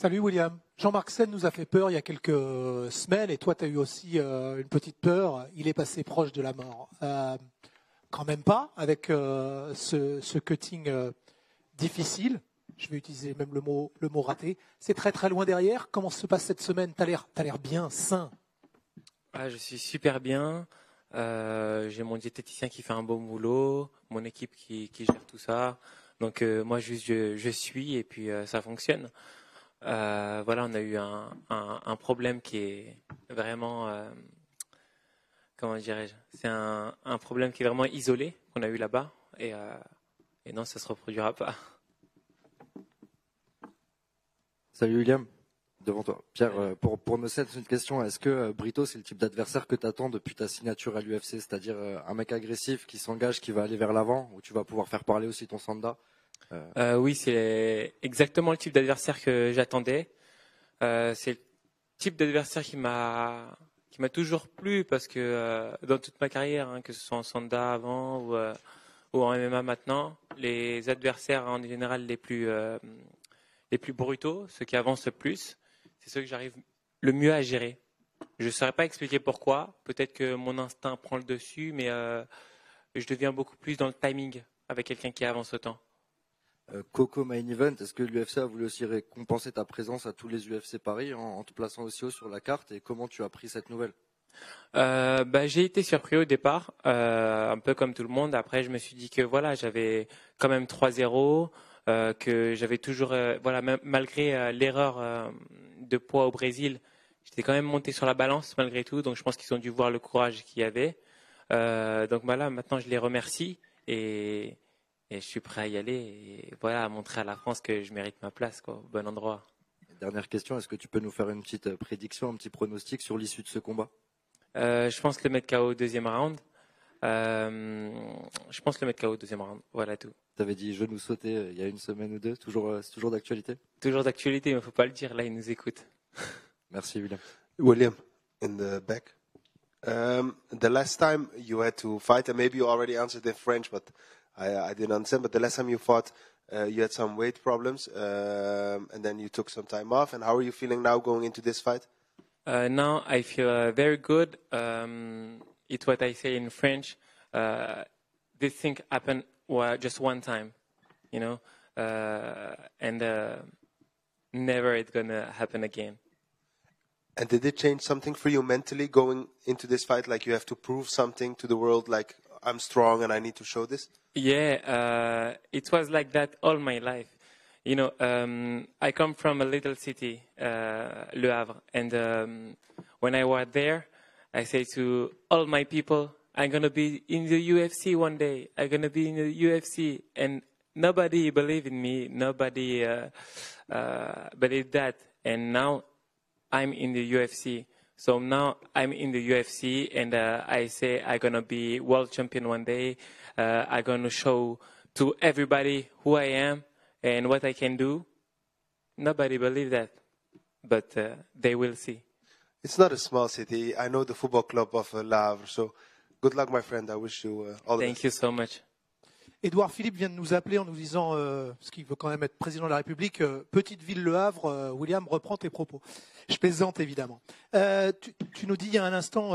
Salut William. Jean-Marc Seine nous a fait peur il y a quelques semaines et toi tu as eu aussi une petite peur. Il est passé proche de la mort. Quand même pas avec ce cutting difficile. Je vais utiliser même le mot raté. C'est très très loin derrière. Comment se passe cette semaine? T'as l'air bien, sain. Ah, je suis super bien. J'ai mon diététicien qui fait un bon boulot, mon équipe qui gère tout ça. Donc moi juste je suis et puis ça fonctionne. Voilà, on a eu un problème qui est vraiment, comment dirais-je, c'est un problème qui est vraiment isolé qu'on a eu là-bas et non, ça se reproduira pas. Salut William, devant toi. Pierre, pour me c'est une question, est-ce que Brito, c'est le type d'adversaire que tu attends depuis ta signature à l'UFC, c'est-à-dire un mec agressif qui s'engage, qui va aller vers l'avant, où tu vas pouvoir faire parler aussi ton Sanda? Oui, c'est exactement le type d'adversaire que j'attendais. C'est le type d'adversaire qui m'a toujours plu parce que dans toute ma carrière, hein, que ce soit en Sanda avant ou en MMA maintenant, les adversaires en général les plus brutaux, ceux qui avancent le plus, c'est ceux que j'arrive le mieux à gérer. Je ne saurais pas expliquer pourquoi. Peut-être que mon instinct prend le dessus, mais je deviens beaucoup plus dans le timing avec quelqu'un qui avance autant. Coco Main Event, est-ce que l'UFC a voulu aussi récompenser ta présence à tous les UFC Paris en te plaçant aussi haut sur la carte et comment tu as pris cette nouvelle? J'ai été surpris au départ, un peu comme tout le monde. Après, je me suis dit que voilà, j'avais quand même 3-0, que j'avais toujours, malgré l'erreur de poids au Brésil, j'étais quand même monté sur la balance malgré tout. Donc, je pense qu'ils ont dû voir le courage qu'il y avait. Donc voilà, maintenant, je les remercie et je suis prêt à y aller et voilà, à montrer à la France que je mérite ma place, quoi, au bon endroit. Dernière question, est-ce que tu peux nous faire une petite prédiction, un petit pronostic sur l'issue de ce combat? Je pense le mettre KO au deuxième round. Voilà tout. Tu avais dit genou sauté il y a une semaine ou deux, c'est toujours d'actualité? Toujours d'actualité, mais il ne faut pas le dire, là, ils nous écoutent. Merci, William. William, in the back. The last time you had to fight, and maybe you already answered in French, but I didn't understand, but the last time you fought, you had some weight problems, and then you took some time off. And how are you feeling now going into this fight? Now I feel very good. It's what I say in French. This thing happened just one time, you know, and never it's gonna happen again. And did it change something for you mentally going into this fight? Like you have to prove something to the world, like I'm strong and I need to show this? Yeah, it was like that all my life. You know, I come from a little city, Le Havre, and when I was there, I say to all my people, I'm going to be in the UFC one day. I'm going to be in the UFC. And nobody believed in me. Nobody believed that. And now I'm in the UFC. So now I'm in the UFC and I say I'm going to be world champion one day. I'm going to show to everybody who I am and what I can do. Nobody believes that, but they will see. It's not a small city. I know the football club of Le Havre. So good luck, my friend. I wish you all the best. Thank you so much. Edouard Philippe vient de nous appeler en nous disant, parce qu'il veut quand même être président de la République, petite ville Le Havre, William, reprends tes propos. Je plaisante évidemment. Tu nous dis il y a un instant,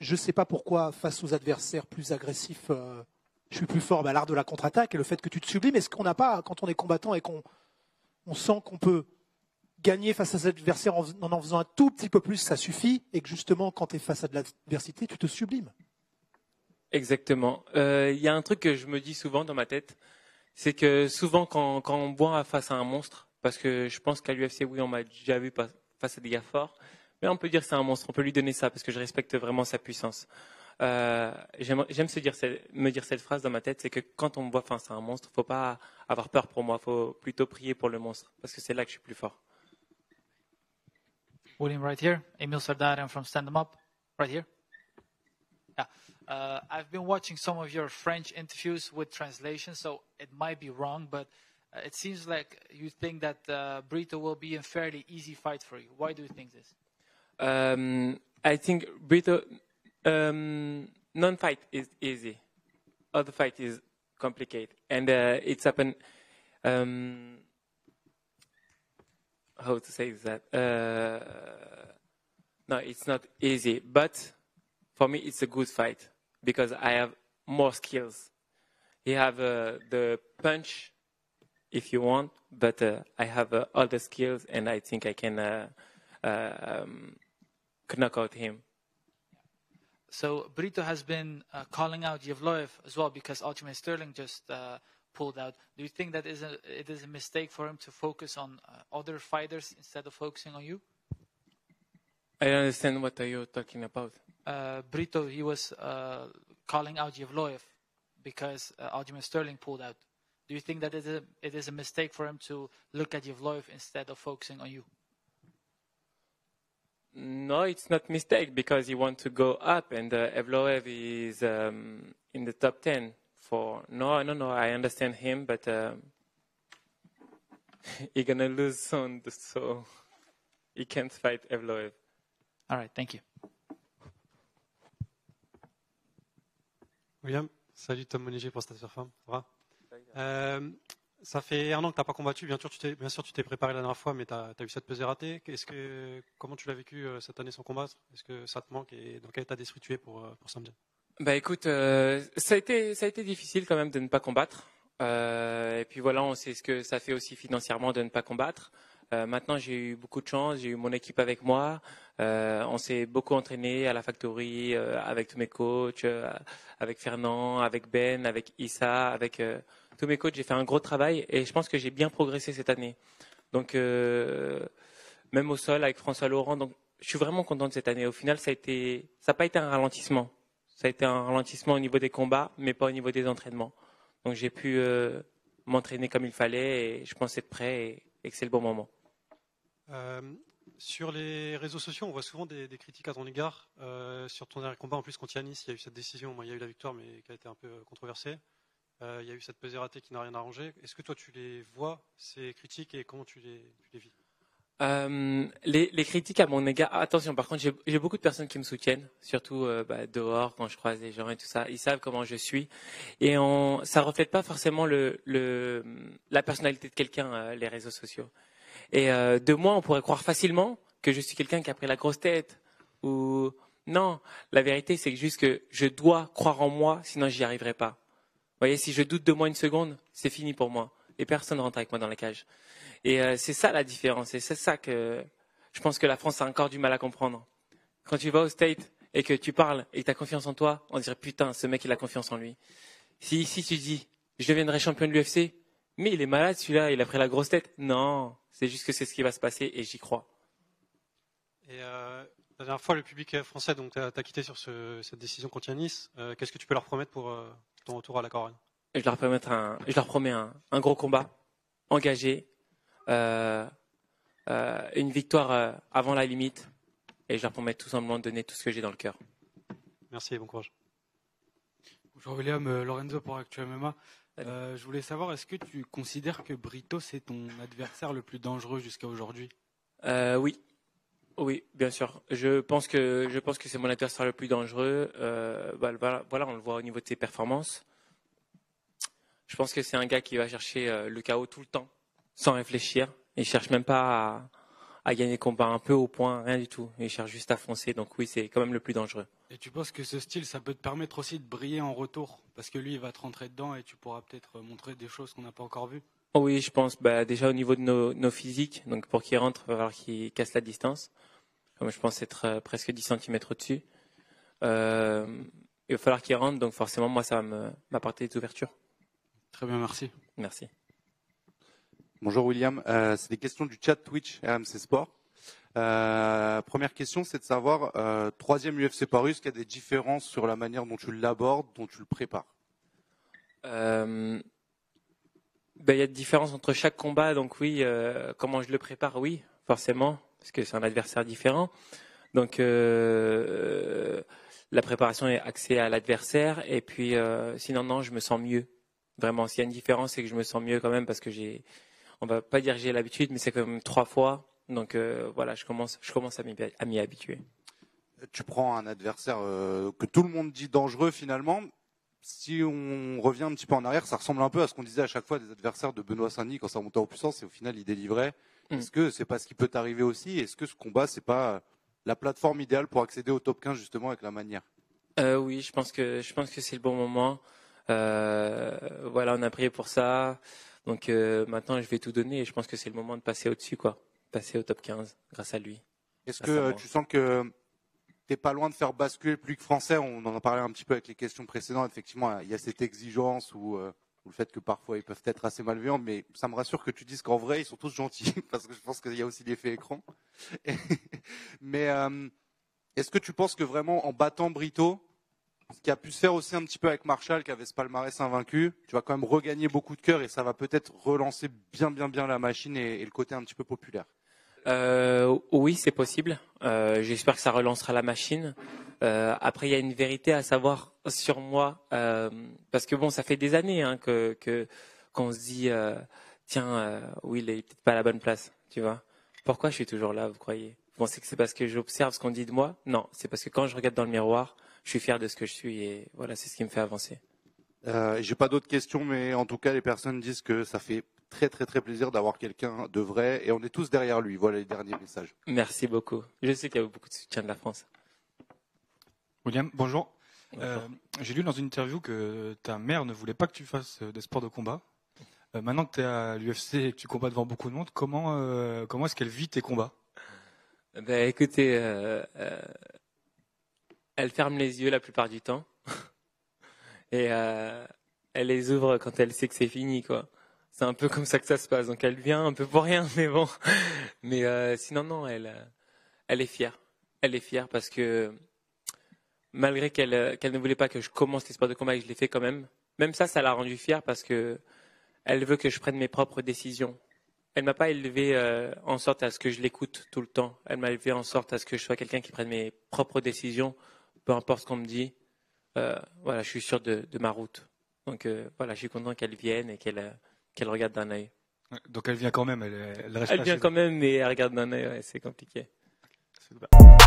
je ne sais pas pourquoi, face aux adversaires plus agressifs, je suis plus fort. Bah, l'art de la contre-attaque et le fait que tu te sublimes, est-ce qu'on n'a pas, quand on est combattant et qu'on sent qu'on peut gagner face à cet adversaire en faisant un tout petit peu plus, ça suffit, et que justement, quand tu es face à de l'adversité, tu te sublimes? Exactement. Y a un truc que je me dis souvent dans ma tête, c'est que souvent quand on boit face à un monstre, parce que je pense qu'à l'UFC, oui, on m'a déjà vu face à des gars forts, mais on peut dire que c'est un monstre, on peut lui donner ça, parce que je respecte vraiment sa puissance. J'aime me dire cette phrase dans ma tête, c'est que quand on me voit face à un monstre, il ne faut pas avoir peur pour moi, il faut plutôt prier pour le monstre, parce que c'est là que je suis plus fort. William, right here. Emile Sardari, I'm from Stand 'Em Up. Right here. Yeah. I've been watching some of your French interviews with translation, so it might be wrong, but it seems like you think that Brito will be a fairly easy fight for you. Why do you think this? I think Brito, non-fight is easy. Other fight is complicated. And it's happened how to say that. No, it's not easy, but for me it's a good fight because I have more skills. He have the punch, if you want, but I have all the skills, and I think I can knock out him. So Brito has been calling out Evloev as well because Aljamain Sterling just pulled out. Do you think that is it is a mistake for him to focus on other fighters instead of focusing on you? I don't understand what are you talking about. Brito, he was calling out Evloev because Aljamain Sterling pulled out. Do you think that it is a mistake for him to look at Evloev instead of focusing on you? No, it's not mistake because he wants to go up, and Evloev is in the top 10 for. No, I understand him, but he's gonna lose soon, so he can't fight Evloev. All right, thank you. William, salut, Tom Monijé pour Stade Perform. Ça fait un an que tu n'as pas combattu, bien sûr tu t'es préparé la dernière fois, mais tu as eu cette pesée ratée. Comment tu l'as vécu cette année sans combattre? Est-ce que ça te manque et dans quel état d'esprit tu es pour samedi? Bah écoute, ça a été difficile quand même de ne pas combattre. Et puis voilà, on sait ce que ça fait aussi financièrement de ne pas combattre. Maintenant j'ai eu beaucoup de chance, j'ai eu mon équipe avec moi. On s'est beaucoup entraîné à la factory, avec tous mes coachs, avec Fernand, avec Ben, avec Issa, avec tous mes coachs. J'ai fait un gros travail et je pense que j'ai bien progressé cette année. Donc même au sol avec François Laurent, donc je suis vraiment content de cette année. Au final, ça n'a pas été un ralentissement. Ça a été un ralentissement au niveau des combats, mais pas au niveau des entraînements. Donc j'ai pu m'entraîner comme il fallait et je pense être prêt et que c'est le bon moment. Sur les réseaux sociaux, on voit souvent des critiques à ton égard. Sur ton dernier combat, en plus, contre Yannis, il y a eu cette décision. Bon, il y a eu la victoire, mais qui a été un peu controversée. Il y a eu cette pesée ratée qui n'a rien arrangé. Est-ce que toi, tu les vois, ces critiques, et comment tu les vis? Les critiques à mon égard... Attention, par contre, j'ai beaucoup de personnes qui me soutiennent, surtout dehors, quand je croise les gens et tout ça. Ils savent comment je suis. Et ça ne reflète pas forcément la personnalité de quelqu'un, les réseaux sociaux. Et de moi, on pourrait croire facilement que je suis quelqu'un qui a pris la grosse tête. Ou non, la vérité, c'est juste que je dois croire en moi, sinon j'y arriverai pas. Vous voyez, si je doute de moi une seconde, c'est fini pour moi. Et personne ne rentre avec moi dans la cage. Et c'est ça la différence. Et c'est ça que je pense que la France a encore du mal à comprendre. Quand tu vas au States et que tu parles et que tu as confiance en toi, on dirait putain, ce mec il a confiance en lui. Si ici tu dis, je deviendrai champion de l'UFC, mais il est malade celui-là, il a pris la grosse tête. Non, c'est juste que c'est ce qui va se passer et j'y crois. Et la dernière fois, le public français t'a quitté sur cette décision contre Yannis. Qu'est-ce que tu peux leur promettre pour ton retour à la Corane? Je leur promets un gros combat, engagé, une victoire avant la limite. Et je leur promets tout simplement de donner tout ce que j'ai dans le cœur. Merci et bon courage. Bonjour William, Lorenzo pour Actu MMA. Je voulais savoir, est-ce que tu considères que Brito, c'est ton adversaire le plus dangereux jusqu'à aujourd'hui? Oui, bien sûr. Je pense que c'est mon adversaire le plus dangereux. Voilà, on le voit au niveau de ses performances. Je pense que c'est un gars qui va chercher le chaos tout le temps, sans réfléchir. Il ne cherche même pas à gagner le combat un peu au point, rien du tout. Il cherche juste à foncer, donc oui, c'est quand même le plus dangereux. Et tu penses que ce style, ça peut te permettre aussi de briller en retour? Parce que lui, il va te rentrer dedans et tu pourras peut-être montrer des choses qu'on n'a pas encore vues. Oui, je pense. Déjà au niveau de nos physiques, donc pour qu'il rentre, il va falloir qu'il casse la distance. Comme je pense être presque 10 cm au-dessus. Il va falloir qu'il rentre, donc forcément, moi, ça va m'apporter des ouvertures. Très bien, merci. Merci. Bonjour William, c'est des questions du chat Twitch RMC Sport. Première question, c'est de savoir, 3e UFC Paris, est-ce qu'il y a des différences sur la manière dont tu l'abordes, dont tu le prépares? Y a des différences entre chaque combat, donc oui, comment je le prépare, oui, forcément, parce que c'est un adversaire différent. Donc la préparation est axée à l'adversaire, et puis sinon non, je me sens mieux. Vraiment, s'il y a une différence, c'est que je me sens mieux quand même parce que on va pas dire que j'ai l'habitude, mais c'est quand même 3 fois. Donc voilà, je commence à m'y habituer. Tu prends un adversaire que tout le monde dit dangereux finalement. Si on revient un petit peu en arrière, ça ressemble un peu à ce qu'on disait à chaque fois des adversaires de Benoît Saint Denis quand ça montait en puissance et au final il délivrait. Est-ce que c'est pas ce qui peut t'arriver aussi? Est-ce que ce combat, c'est pas la plateforme idéale pour accéder au top 15 justement avec la manière? Oui, je pense que c'est le bon moment. Voilà, on a prié pour ça. Donc maintenant, je vais tout donner et je pense que c'est le moment de passer au-dessus, quoi. Passer au top 15 grâce à lui. Est-ce que tu sens que t'es pas loin de faire basculer le public français? On en a parlé un petit peu avec les questions précédentes. Effectivement, il y a cette exigence ou le fait que parfois ils peuvent être assez malveillants, mais ça me rassure que tu dises qu'en vrai, ils sont tous gentils, parce que je pense qu'il y a aussi l'effet écran. Mais est-ce que tu penses que vraiment, en battant Brito, ce qui a pu se faire aussi un petit peu avec Marshall, qui avait ce palmarès invaincu, tu vas quand même regagner beaucoup de cœur et ça va peut-être relancer bien la machine et le côté un petit peu populaire? Oui, c'est possible. J'espère que ça relancera la machine. Après, il y a une vérité à savoir sur moi, parce que bon, ça fait des années hein, qu'on se dit tiens, Will est peut-être pas à la bonne place, tu vois. Pourquoi je suis toujours là, vous croyez? Vous pensez que c'est parce que j'observe ce qu'on dit de moi? Non, c'est parce que quand je regarde dans le miroir, je suis fier de ce que je suis et voilà, c'est ce qui me fait avancer. J'ai pas d'autres questions, mais en tout cas, les personnes disent que ça fait très très très plaisir d'avoir quelqu'un de vrai et on est tous derrière lui. Voilà les derniers messages. Merci beaucoup. Je sais qu'il y a beaucoup de soutien de la France. William, bonjour. J'ai lu dans une interview que ta mère ne voulait pas que tu fasses des sports de combat. Maintenant que tu es à l'UFC et que tu combats devant beaucoup de monde, comment est-ce qu'elle vit tes combats? Ben, écoutez, elle ferme les yeux la plupart du temps et elle les ouvre quand elle sait que c'est fini, quoi. C'est un peu comme ça que ça se passe. Donc elle vient un peu pour rien, mais bon. Mais sinon, non, elle est fière. Elle est fière parce que malgré qu'elle ne voulait pas que je commence les sports de combat, et que je l'ai fait quand même. Même ça l'a rendue fière parce que elle veut que je prenne mes propres décisions. Elle m'a pas élevé en sorte à ce que je l'écoute tout le temps. Elle m'a élevé en sorte à ce que je sois quelqu'un qui prenne mes propres décisions, peu importe ce qu'on me dit. Voilà, je suis sûr de ma route. Donc voilà, je suis content qu'elle vienne et qu'elle regarde d'un œil. Donc elle vient quand même, elle reste. Elle vient quand même, mais elle regarde d'un œil, ouais, c'est compliqué. C'est